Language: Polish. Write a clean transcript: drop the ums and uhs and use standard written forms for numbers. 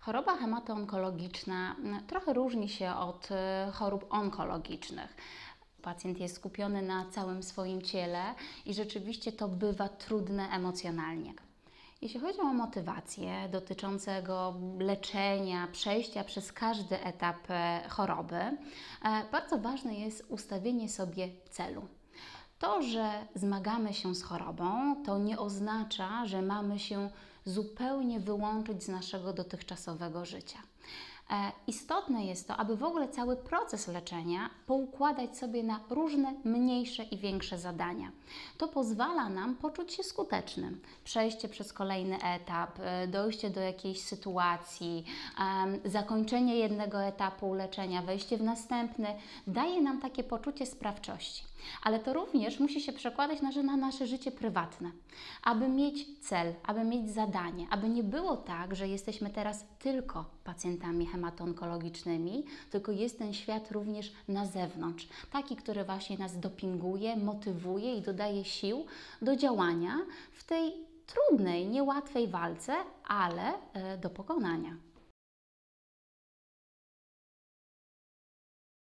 Choroba hematoonkologiczna trochę różni się od chorób onkologicznych. Pacjent jest skupiony na całym swoim ciele i rzeczywiście to bywa trudne emocjonalnie. Jeśli chodzi o motywację dotyczącego leczenia, przejścia przez każdy etap choroby, bardzo ważne jest ustawienie sobie celu. To, że zmagamy się z chorobą, to nie oznacza, że mamy się zupełnie wyłączyć z naszego dotychczasowego życia. Istotne jest to, aby w ogóle cały proces leczenia poukładać sobie na różne mniejsze i większe zadania. To pozwala nam poczuć się skutecznym. Przejście przez kolejny etap, dojście do jakiejś sytuacji, zakończenie jednego etapu leczenia, wejście w następny, daje nam takie poczucie sprawczości. Ale to również musi się przekładać na nasze życie prywatne, aby mieć cel, aby mieć zadanie, aby nie było tak, że jesteśmy teraz tylko pacjentami hematoonkologicznymi, tylko jest ten świat również na zewnątrz, taki, który właśnie nas dopinguje, motywuje i dodaje sił do działania w tej trudnej, niełatwej walce, ale do pokonania.